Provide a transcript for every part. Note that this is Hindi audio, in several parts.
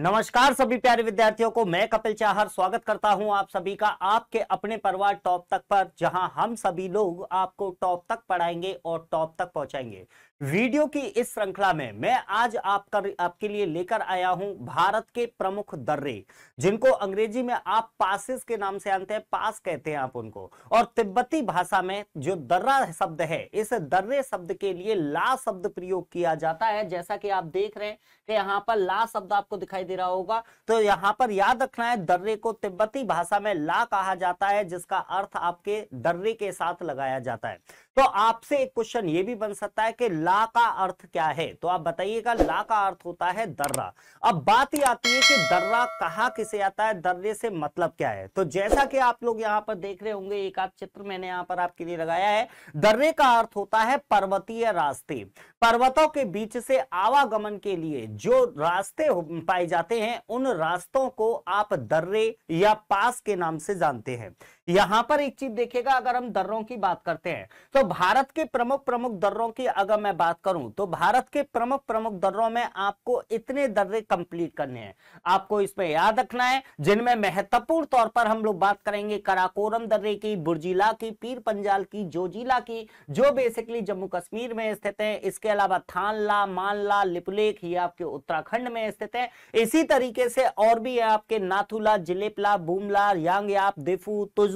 नमस्कार सभी प्यारे विद्यार्थियों को, मैं कपिल चाहर स्वागत करता हूं आप सभी का आपके अपने परिवार टॉप तक पर, जहां हम सभी लोग आपको टॉप तक पढ़ाएंगे और टॉप तक पहुंचाएंगे। वीडियो की इस श्रृंखला में मैं आज आपके लिए लेकर आया हूं भारत के प्रमुख दर्रे, जिनको अंग्रेजी में आप पासेस के नाम से जानते हैं, पास कहते हैं आप उनको, और तिब्बती भाषा में जो दर्रा शब्द है, इस दर्रे शब्द के लिए ला शब्द प्रयोग किया जाता है। जैसा कि आप देख रहे हैं कि यहाँ पर ला शब्द आपको दिखाई दे रहा होगा, तो यहाँ पर याद रखना है दर्रे को तिब्बती भाषा में ला कहा जाता है, जिसका अर्थ आपके दर्रे के साथ लगाया जाता है। तो आपसे एक क्वेश्चन ये भी बन सकता है कि ला का अर्थ क्या है, तो आप बताइएगा ला का अर्थ होता है दर्रा। अब बात ही आती है कि दर्रा कहाँ किसे आता है, दर्रे से मतलब क्या है। तो जैसा कि आप लोग यहाँ पर देख रहे होंगे, एक आध चित्र मैंने यहाँ पर आपके लिए लगाया है। दर्रे का अर्थ होता है पर्वतीय रास्ते, पर्वतों के बीच से आवागमन के लिए जो रास्ते पाए जाते हैं, उन रास्तों को आप दर्रे या पास के नाम से जानते हैं। यहां पर एक चीज देखिएगा, अगर हम दर्रों की बात करते हैं तो भारत के प्रमुख दर्रों की अगर मैं बात करूं तो भारत के प्रमुख दर्रों में आपको इतने दर्रे कंप्लीट करने हैं, आपको इसमें याद रखना है, जिनमें महत्वपूर्ण तौर पर हम लोग बात करेंगे काराकोरम दर्रे की, बुर्जिला की, पीर पंजाल की, जोजिला की, जो बेसिकली जम्मू कश्मीर में स्थित है। इसके अलावा थालला, मानला, लिपुलेख, ये आपके उत्तराखंड में स्थित है। इसी तरीके से और भी है आपके नाथुला, जेलेपला, बोमडीला, यांगयाप, दिफू, तुजू,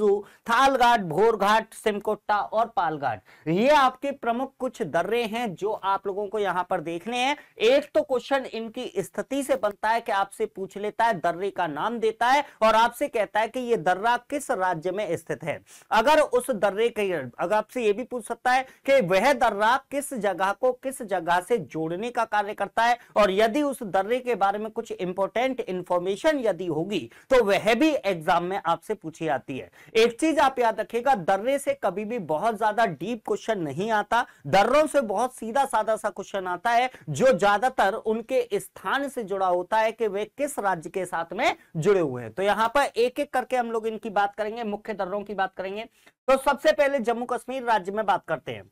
थालघाट, भोरघाट, सेनकोट्टा और पालघाट। ये आपके प्रमुख कुछ दर्रे हैं जो आप लोगों को यहां पर देखने हैं। एक तो क्वेश्चन इनकी स्थिति से बनता है कि आपसे पूछ लेता है, दर्रे का नाम देता है और आपसे कहता है कि ये दर्रा किस राज्य में स्थित है। अगर उस दर्रे के अगर आपसे ये भी पूछ सकता है कि वह दर्रा किस जगह को किस जगह से जोड़ने का कार्य करता है, और यदि उस दर्रे के बारे में कुछ इंपॉर्टेंट इंफॉर्मेशन यदि होगी तो वह भी एग्जाम में आपसे पूछी जाती है। एक चीज आप याद रखिएगा, दर्रे से कभी भी बहुत ज्यादा डीप क्वेश्चन नहीं आता, दर्रों से बहुत सीधा साधा सा क्वेश्चन आता है, जो ज्यादातर उनके स्थान से जुड़ा होता है कि वे किस राज्य के साथ में जुड़े हुए हैं। तो यहाँ पर एक एक करके हम लोग इनकी बात करेंगे, मुख्य दर्रों की बात करेंगे। तो सबसे पहले जम्मू कश्मीर राज्य में बात करते हैं।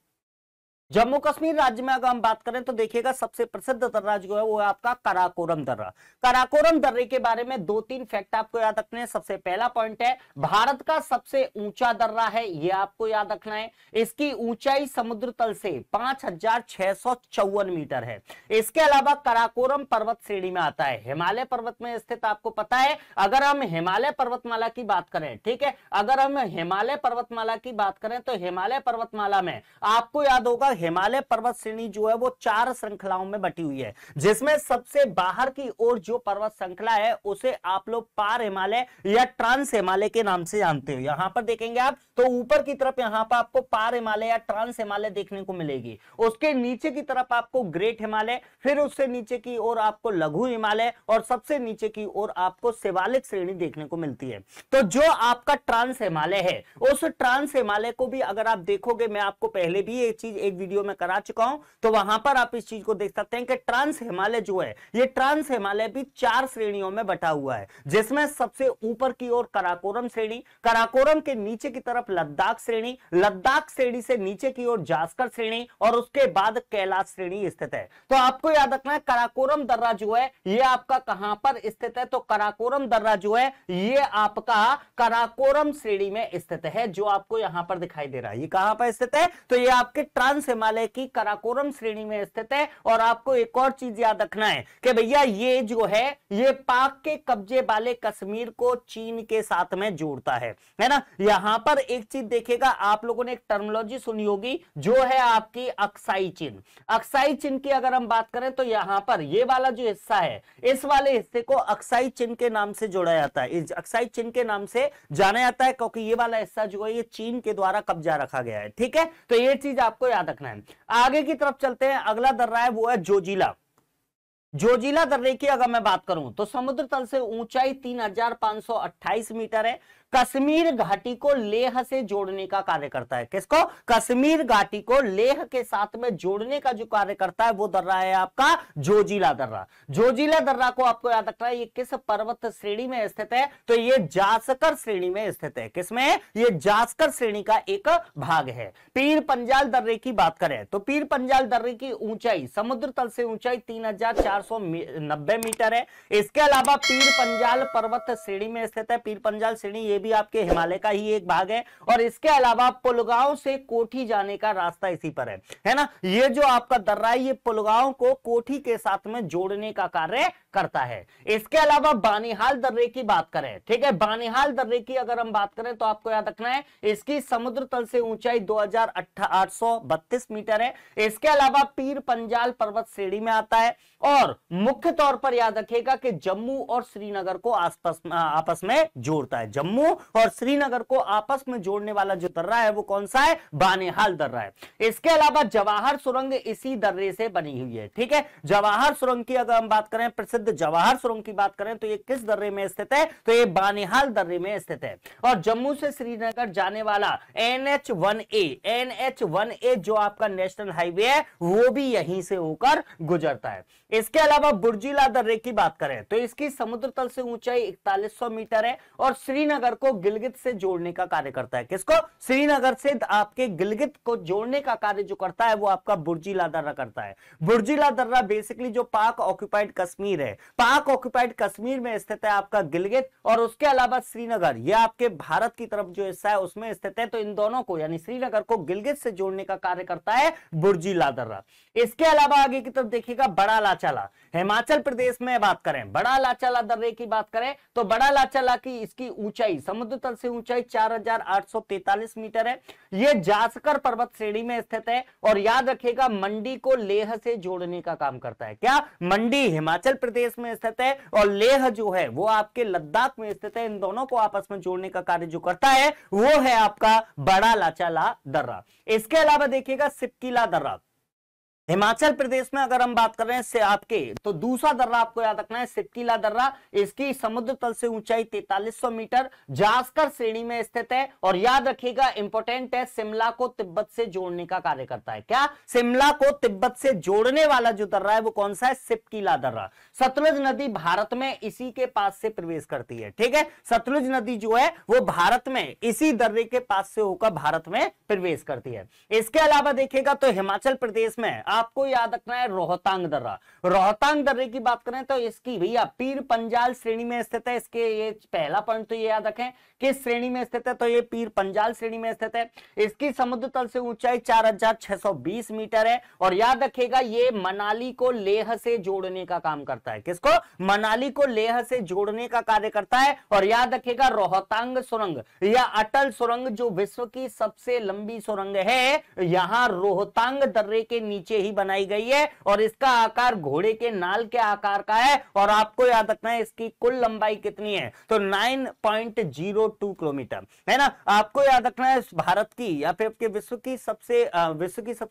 जम्मू कश्मीर राज्य में अगर हम बात करें तो देखिएगा सबसे प्रसिद्ध दर्रा जो है वो है आपका काराकोरम दर्रा। काराकोरम दर्रे के बारे में दो तीन फैक्ट आपको याद रखने हैं। सबसे पहला पॉइंट है, भारत का सबसे ऊंचा दर्रा है, ये आपको याद रखना है। इसकी ऊंचाई समुद्र तल से 5654 मीटर है। इसके अलावा काराकोरम पर्वत श्रेणी में आता है, हिमालय पर्वत में स्थित। आपको पता है अगर हम हिमालय पर्वतमाला की बात करें, ठीक है, अगर हम हिमालय पर्वतमाला की बात करें तो हिमालय पर्वतमाला में आपको याद होगा हिमालय पर्वत श्रेणी जो है वो 4 श्रृंखलाओं में बटी हुई है, जिसमें सबसे बाहर की ओर जो पर्वत श्रृंखला है उसे आप लोग पार हिमालय या ट्रांस हिमालय के नाम से जानते हो। यहां पर देखेंगे आप तो ऊपर की तरफ यहां पर आपको पार हिमालय या ट्रांस हिमालय देखने को मिलेगी, उसके नीचे की तरफ आपको ग्रेट हिमालय, फिर उससे नीचे की ओर आपको लघु हिमालय और सबसे नीचे की ओर आपको शिवालिक श्रेणी देखने को मिलती है। तो जो आपका ट्रांस हिमालय है, उस ट्रांस हिमालय को भी अगर आप देखोगे, मैं आपको पहले भी ये चीज एक वीडियो में करा चुका हूं, तो वहां पर आप इस चीज को देख सकते हैं कि ट्रांस हिमालय जो है, ये ट्रांस हिमालय भी 4 श्रेणियों में बटा हुआ है, जिसमें सबसे ऊपर की ओर काराकोरम श्रेणी, काराकोरम के नीचे की तरफ लद्दाख श्रेणी, लद्दाख श्रेणी से नीचे की ओर जास्कर श्रेणी और उसके बाद कैलाश श्रेणी स्थित है। तो आपको याद रखना है काराकोरम दर्रा जो है ये आपका कहां पर स्थित है, तो काराकोरम दर्रा जो है ये आपका काराकोरम श्रेणी में स्थित है, जो आपको यहां पर दिखाई दे रहा है। ये कहां पर स्थित है, तो ये आपके ट्रांस हिमालय की काराकोरम श्रेणी में स्थित है। और आपको एक और चीज याद रखना है कि भैया ये जो है ये पाक के कब्जे वाले कश्मीर को चीन के साथ में जोड़ता है ना। यहां पर एक चीज देखिएगा, आप लोगों ने एक टर्मिनोलॉजी सुनी होगी जो है आपकी अक्साई चीन। अक्साई चीन की अगर हम बात करें तो यहां पर ये वाला जो हिस्सा है, इस वाले हिस्से को अक्साई चीन के नाम से जोड़ा जाता है, इस अक्साई चीन के नाम से जाना जाता है, क्योंकि ये वाला हिस्सा जो है ये चीन के द्वारा कब्जा रखा गया है, ठीक है। तो ये चीज आपको याद रखना है। आगे की तरफ चलते हैं, अगला दर्रा है वो है जोजिला। जोजिला दर्रे की अगर मैं बात करूं तो समुद्र तल से ऊंचाई 3528 मीटर है। कश्मीर घाटी को लेह से जोड़ने का कार्य करता है। किसको? कश्मीर घाटी को लेह के साथ में जोड़ने का जो कार्य करता है वो दर्रा है आपका जोजिला दर्रा। जोजिला दर्रा को आपको याद रखना है ये किस पर्वत श्रेणी में स्थित है, तो ये जास्कर श्रेणी में स्थित है। किसमें? ये जास्कर श्रेणी का एक भाग है। पीर पंजाल दर्रे की बात करें तो पीर पंजाल दर्रे की ऊंचाई समुद्र तल से ऊंचाई 3490 मीटर है। इसके अलावा पीर पंजाल पर्वत श्रेणी में स्थित है। पीर पंजाल श्रेणी ये भी आपके हिमालय का ही एक भाग है। और इसके अलावा पुलगांव से कोठी जाने का रास्ता इसी पर है ना। ये जो आपका दर्रा है ये पुलगांव को कोठी के साथ में जोड़ने का कार्य करता है। इसके अलावा बानीहाल दर्रे की बात करें, ठीक है, बानीहाल दर्रे की अगर हम बात करें तो आपको याद रखना है इसकी समुद्र तल से ऊंचाई 2832 मीटर है। इसके अलावा पीर पंजाल पर्वत श्रेणी में आता है और मुख्य तौर पर याद रखिएगा कि जम्मू और श्रीनगर को आपस में जोड़ता है। जम्मू और श्रीनगर को आपस में जोड़ने वाला जो दर्रा है वो कौन सा है? बानीहाल दर्रा है। इसके अलावा जवाहर सुरंग इसी दर्रे से बनी हुई है, ठीक है। जवाहर सुरंग की अगर हम बात करें, प्रसिद्ध जवाहर सुरंग की बात करें तो ये किस दर्रे में स्थित है? तो ये बानीहाल दर्रे में स्थित है। और जम्मू से श्रीनगर जाने वाला NH1A जो आपका नेशनल हाईवे है वो भी यहीं से होकर गुजरता है। इसके अलावा बुर्जिला दर्रे की बात करें तो इसकी समुद्र तल से ऊंचाई 4100 मीटर है और श्रीनगर को गिलगित से जोड़ने का कार्य करता है। किसको? श्रीनगर से आपके गिलगित को जोड़ने का कार्य जो करता है वो आपका बुर्जिला दर्रा करता है। बुर्जिला दर्रा बेसिकली जो पाक ऑक्युपाइड कश्मीर है, पाक ऑक्युपाइड कश्मीर में स्थित है आपका गिलगित और उसके अलावा श्रीनगर, यह आपके भारत की तरफ जो हिस्सा है उसमें स्थित है। तो इन दोनों को यानी श्रीनगर को गिलगित से जोड़ने का कार्य करता है बुर्जिला दर्रा। इसके अलावा आगे की तरफ देखिएगा बड़ा लाचाला, हिमाचल प्रदेश में बात करें बड़ा लाचाला दर्रे की बात करें तो बड़ा लाचाला की इसकी ऊंचाई समुद्र तल से ऊंचाई 4843 मीटर है। यह जास्कर पर्वत श्रेणी में स्थित है और याद रखिएगा मंडी को लेह से जोड़ने का काम करता है। क्या? मंडी हिमाचल प्रदेश में स्थित है और लेह जो है वो आपके लद्दाख में स्थित है। इन दोनों को आपस में जोड़ने का कार्य जो करता है वो है आपका बड़ा लाचाला दर्रा। इसके अलावा देखिएगा सिपकिला दर्रा, हिमाचल प्रदेश में अगर हम बात कर रहे हैं से आपके तो दूसरा दर्रा आपको याद रखना है सिपकिला दर्रा। इसकी समुद्र तल से ऊंचाई 4300 मीटर जास्कर श्रेणी में स्थित है और याद रखिएगा इंपॉर्टेंट है, शिमला को तिब्बत से जोड़ने का कार्य करता है। क्या? शिमला को तिब्बत से जोड़ने वाला जो दर्रा है वो कौन सा है? सिपकिला दर्रा। सतलुज नदी भारत में इसी के पास से प्रवेश करती है, ठीक है। सतलुज नदी जो है वो भारत में इसी दर्रे के पास से होकर भारत में प्रवेश करती है। इसके अलावा देखिएगा तो हिमाचल प्रदेश में आपको याद रखना है रोहतांग दर्रा। रोहतांग दर्रे की बात करें तो इसकी भैया पीर पंजाल श्रेणी में स्थित है। इसके ये पहला पॉइंट तो ये याद रखें किस श्रेणी में स्थित है, तो ये पीर पंजाल श्रेणी में स्थित है। इसकी समुद्र तल से ऊंचाई 4620 मीटर है और याद रखिएगा ये मनाली को लेह से जोड़ने का काम करता है। किसको? मनाली को लेह से जोड़ने का कार्य करता है। और याद रखिएगा रोहतांग सुरंग या अटल सुरंग जो विश्व की सबसे लंबी सुरंग है, यहां रोहतांग दर्रे के नीचे बनाई गई है और इसका आकार घोड़े के नाल के आकार का है। और आपको याद रखना है इसकी कुल लंबाई कितनी है, तो 9.02 किलोमीटर है ना। आपको याद रखना है भारत की या फिर आपके विश्व की सबसे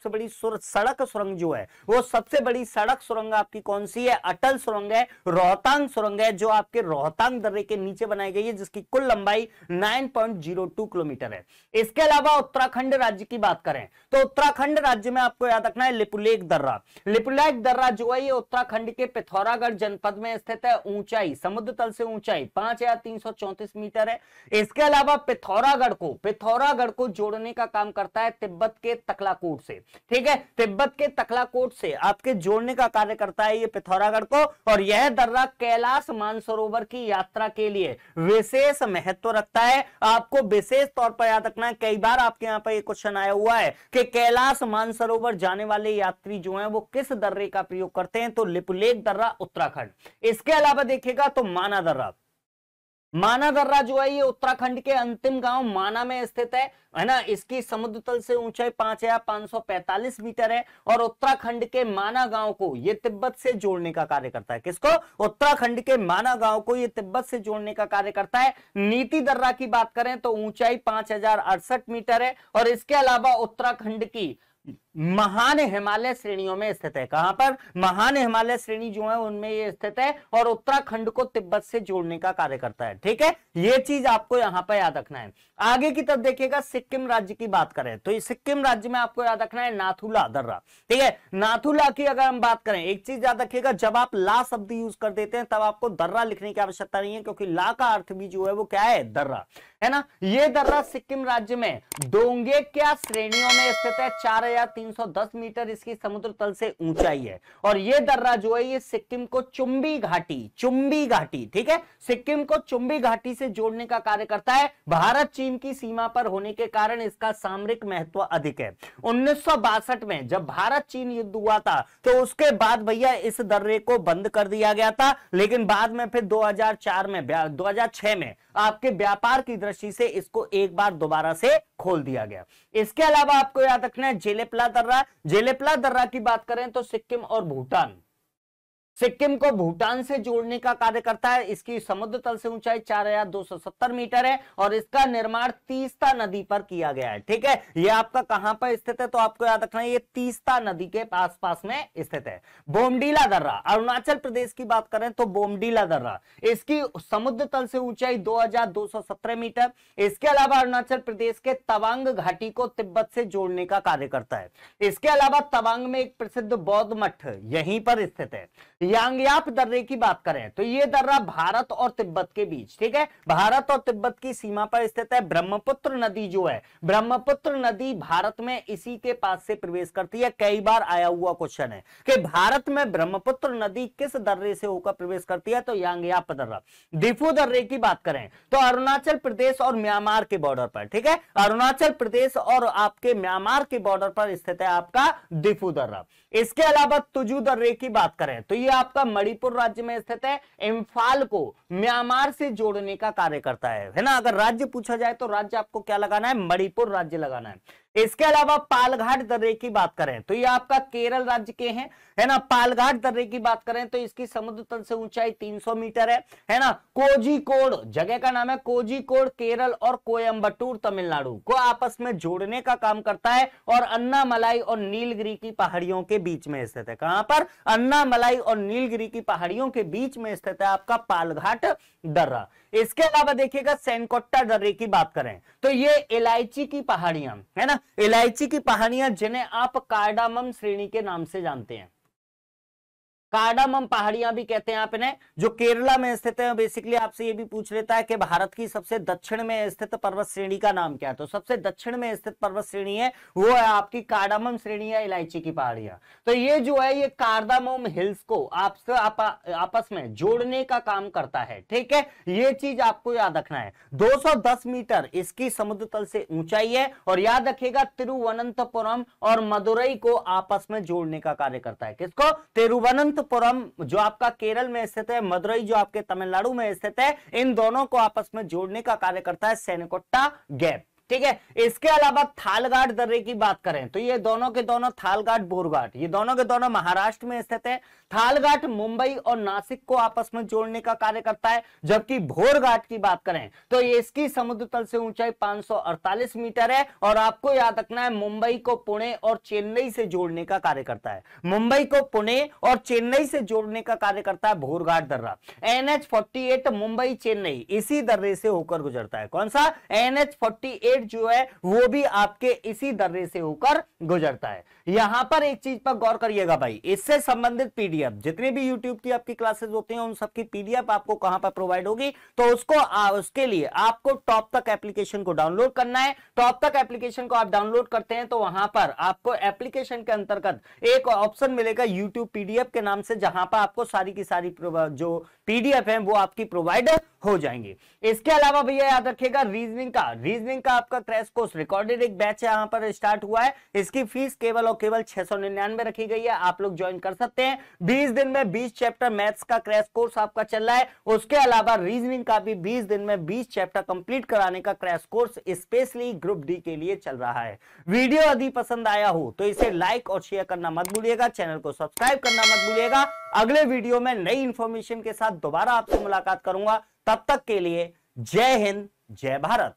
बड़ी सड़क सुरंग जो है वो सबसे बड़ी सड़क सुरंग आपकी कौन सी है? अटल सुरंग है, रोहतांग सुरंग है जो आपके रोहतांग दर्रे के नीचे बनाई गई है जिसकी कुल लंबाई 9.02 किलोमीटर है। इसके अलावा उत्तराखंड राज्य की बात करें तो उत्तराखंड राज्य में आपको याद रखना है लिपुलेख दर्रा जो है ये उत्तराखंड के पिथौरागढ़ जनपद में स्थित है। ऊंचाई समुद्र तल से ऊंचाई 5334 मीटर है। इसके अलावा पिथौरागढ़ को जोड़ने का काम करता है तिब्बत के तकलाकोट से, ठीक है। तिब्बत के तकलाकोट से आपके जोड़ने का कार्य करता है ये पिथौरागढ़ को। और यह दर्रा कैलाश मानसरोवर की यात्रा के लिए विशेष महत्व रखता है। आपको विशेष तौर पर याद रखना है, कई बार आपके यहाँ पर यह क्वेश्चन आया हुआ है कि कैलाश मानसरोवर जाने वाले यात्री जो हैं वो किस दर्रे का प्रयोग करते हैं, तो लिपुलेख दर्रा उत्तराखंड। इसके अलावा देखिएगा तो माना दर्रा जो है ये उत्तराखंड के अंतिम गांव माना में स्थित है ना। इसकी समुद्र तल से ऊंचाई 5545 मीटर है और उत्तराखंड के माना गांव को ये तिब्बत से जोड़ने का कार्य करता है। किसको? उत्तराखंड के माना गांव को ये तिब्बत से जोड़ने का कार्य करता है। नीति दर्रा की बात करें तो ऊंचाई 5068 मीटर है और इसके अलावा उत्तराखंड की महान हिमालय श्रेणियों में स्थित है। कहां पर? महान हिमालय श्रेणी जो है उनमें ये स्थित है और उत्तराखंड को तिब्बत से जोड़ने का कार्य करता है। ठीक है, ये चीज आपको यहां पर याद रखना है। आगे की तरफ देखिएगा, सिक्किम राज्य की बात करें तो सिक्किम राज्य में आपको याद रखना है नाथुला दर्रा। ठीक है, नाथुला की अगर हम बात करें, एक चीज याद रखिएगा, जब आप ला शब्द यूज कर देते हैं तब आपको दर्रा लिखने की आवश्यकता नहीं है, क्योंकि ला का अर्थ भी जो है वो क्या है, दर्रा है ना। ये दर्रा सिक्किम राज्य में डोंगे क्या श्रेणियों में स्थित है, 4310 मीटर इसकी समुद्र तल से ऊंचाई है और ये दर्रा जो है ये सिक्किम को चुंबी घाटी ठीक है, सिक्किम को चुंबी घाटी से जोड़ने का कार्य करता है। भारत चीन की सीमा पर होने के कारण इसका सामरिक महत्व अधिक है। 1962 में जब भारत चीन युद्ध हुआ था तो उसके बाद भैया इस दर्रे को बंद कर दिया गया था, लेकिन बाद में फिर 2006 में आपके व्यापार की दृष्टि से इसको एक बार दोबारा से खोल दिया गया। इसके अलावा आपको याद रखना है जेलेपला दर्रा। जेलेपला दर्रा की बात करें तो सिक्किम और भूटान, सिक्किम को भूटान से जोड़ने का कार्य करता है। इसकी समुद्र तल से ऊंचाई 4270 मीटर है और इसका निर्माण तीस्ता नदी पर किया गया है। ठीक है, ये आपका कहां पर स्थित है तो आपको याद रखना है ये तीस्ता नदी के पास में स्थित है। बोमडीला दर्रा, अरुणाचल प्रदेश की बात करें तो बोमडीला दर्रा, इसकी समुद्र तल से ऊंचाई 2217 मीटर। इसके अलावा अरुणाचल प्रदेश के तवांग घाटी को तिब्बत से जोड़ने का कार्य करता है। इसके अलावा तवांग में एक प्रसिद्ध बौद्ध मठ यहीं पर स्थित है। यांगयाप दर्रे की बात करें तो ये दर्रा भारत और तिब्बत के बीच, ठीक है, भारत और तिब्बत की सीमा पर स्थित है। ब्रह्मपुत्र नदी जो है, ब्रह्मपुत्र नदी भारत में इसी के पास से प्रवेश करती है। कई बार आया हुआ क्वेश्चन है कि भारत में ब्रह्मपुत्र नदी किस दर्रे से होकर प्रवेश करती है तो यांगयाप दर्रा। दिफू दर्रे की बात करें तो अरुणाचल प्रदेश और म्यांमार के बॉर्डर पर, ठीक है, अरुणाचल प्रदेश और आपके म्यांमार के बॉर्डर पर स्थित है आपका दिफू दर्रा। इसके अलावा तुजू दर्रे की बात करें तो ये आपका मणिपुर राज्य में स्थित है। इम्फाल को म्यांमार से जोड़ने का कार्य करता है ना। अगर राज्य पूछा जाए तो राज्य आपको क्या लगाना है, मणिपुर राज्य लगाना है। इसके अलावा पालघाट दर्रे की बात करें तो ये आपका केरल राज्य के हैं, है ना। पालघाट दर्रे की बात करें तो इसकी समुद्र तल से ऊंचाई 300 मीटर है ना। कोझिकोड जगह का नाम है, कोझिकोड केरल और कोयम्बटूर तमिलनाडु को आपस में जोड़ने का काम करता है और अन्नामलाई और नीलगिरी की पहाड़ियों के बीच में स्थित है। कहां पर? अन्नामलाई और नीलगिरी की पहाड़ियों के बीच में स्थित है आपका पालघाट दर्रा। इसके अलावा देखिएगा सेनकोट्टा दर्रे की बात करें तो ये इलायची की पहाड़ियां, है ना, इलायची की पहाड़ियां जिन्हें आप कार्डामम श्रेणी के नाम से जानते हैं, कार्डामम पहाड़ियां भी कहते हैं आप इन्हें, जो केरला में स्थित है। बेसिकली आपसे ये भी पूछ लेता है कि भारत की सबसे दक्षिण में स्थित पर्वत श्रेणी का नाम क्या है तो सबसे दक्षिण में स्थित पर्वत श्रेणी है वो है आपकी कार्डामम श्रेणी है, इलायची की पहाड़ियां। तो ये जो है ये कार्डामम हिल्स को आपस में जोड़ने का काम करता है। ठीक है, ये चीज आपको याद रखना है। 210 मीटर इसकी समुद्र तल से ऊंचाई है और याद रखिएगा तिरुवनंतपुरम और मदुरई को आपस में जोड़ने का कार्य करता है। किसको? तिरुवनंत पुरम जो आपका केरल में स्थित है, मदुरई जो आपके तमिलनाडु में स्थित है, इन दोनों को आपस में जोड़ने का कार्य करता है सेनकोट्टा गैप। ठीक है, इसके अलावा थालघाट दर्रे की बात करें तो ये दोनों के दोनों थालघाट भोरघाट ये दोनों के दोनों महाराष्ट्र में स्थित है। थालघाट मुंबई और नासिक को आपस में जोड़ने का कार्य करता है, जबकि भोरघाट की बात करें तो ये इसकी समुद्र तल से ऊंचाई 548 मीटर है और आपको याद रखना है मुंबई को पुणे और चेन्नई से जोड़ने का कार्य करता है। मुंबई को पुणे और चेन्नई से जोड़ने का कार्य करता है भोरघाट दर्रा। NH-48 मुंबई चेन्नई इसी दर्रे से होकर गुजरता है। कौन सा? NH-48 जो है वो भी आपके इसी दर्रे से होकर गुजरता है। यहां पर एक चीज पर गौर करिएगा भाई, इससे संबंधित पीडीएफ जितने भी YouTube की आपकी क्लासेस होती हैं उन सब की पीडीएफ आपको कहां पर प्रोवाइड होगी तो उसके लिए आपको टॉप तक एप्लीकेशन को डाउनलोड करना है। टॉप तक एप्लीकेशन को आप डाउनलोड करते हैं तो वहां पर आपको एप्लीकेशन के अंतर्गत एक ऑप्शन मिलेगा YouTube पीडीएफ के नाम से, जहां पर आपको सारी की सारी जो पीडीएफ है वो आपकी प्रोवाइड हो जाएंगे। इसके अलावा भैया याद रखिएगा रीजनिंग का आपका क्रैश कोर्स रिकॉर्डेड एक बैच यहां पर स्टार्ट हुआ है। इसकी फीस केवल और केवल 699 रखी गई है, आप लोग ज्वाइन कर सकते हैं। 20 दिन में 20 चैप्टर मैथ्स का क्रैश कोर्स आपका चल रहा है। उसके अलावा रीजनिंग का भी 20 दिन में 20 चैप्टर कंप्लीट कराने का crash course specially group D के लिए चल रहा है। वीडियो यदि पसंद आया हो तो इसे लाइक और शेयर करना मत भूलिएगा, चैनल को सब्सक्राइब करना मत भूलिएगा। अगले वीडियो में नई इंफॉर्मेशन के साथ दोबारा आपसे मुलाकात करूंगा, तब तक के लिए जय हिंद, जय भारत।